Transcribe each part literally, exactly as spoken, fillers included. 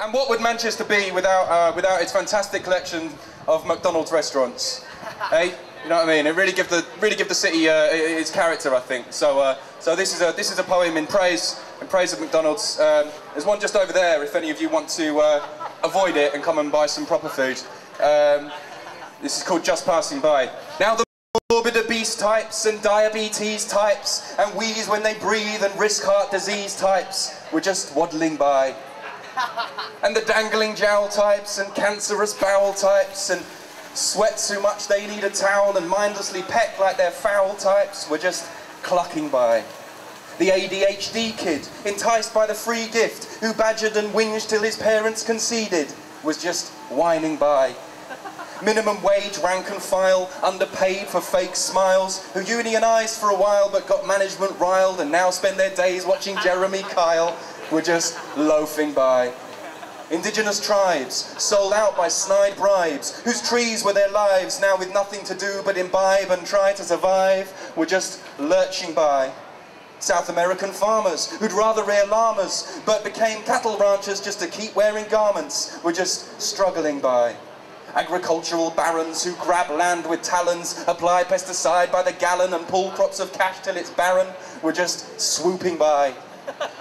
And what would Manchester be without uh, without its fantastic collection of McDonald's restaurants? Hey, you know what I mean? It really give the really give the city uh, its character, I think. So uh, so this is a this is a poem in praise in praise of McDonald's. Um, there's one just over there if any of you want to uh, avoid it and come and buy some proper food. Um, this is called Just Passing By. Now the morbid obese types and diabetes types and wheeze when they breathe and risk heart disease types were just waddling by. And the dangling jowl types and cancerous bowel types and sweat too much they need a towel and mindlessly peck like they're foul types were just clucking by. The A D H D kid, enticed by the free gift, who badgered and whinged till his parents conceded, was just whining by. Minimum wage, rank and file, underpaid for fake smiles, who unionised for a while but got management riled and now spend their days watching Jeremy Kyle, were just loafing by. Indigenous tribes, sold out by snide bribes, whose trees were their lives, now with nothing to do but imbibe and try to survive, were just lurching by. South American farmers, who'd rather rear llamas, but became cattle ranchers just to keep wearing garments, were just struggling by. Agricultural barons who grab land with talons, apply pesticide by the gallon and pull crops of cash till it's barren, were just swooping by.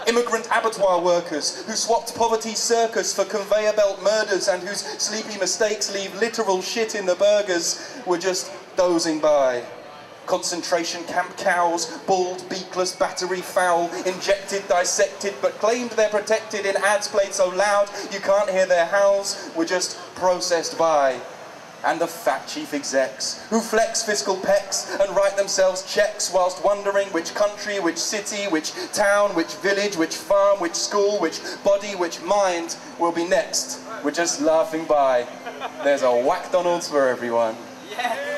Immigrant abattoir workers who swapped poverty circus for conveyor belt murders and whose sleepy mistakes leave literal shit in the burgers were just dozing by. Concentration camp cows, bald, beakless, battery foul, injected, dissected, but claimed they're protected in ads played so loud you can't hear their howls, were just processed by. And the fat chief execs, who flex fiscal pecs and write themselves checks whilst wondering which country, which city, which town, which village, which farm, which school, which body, which mind will be next. We're just laughing by. There's a MacDonald's for everyone. Yeah.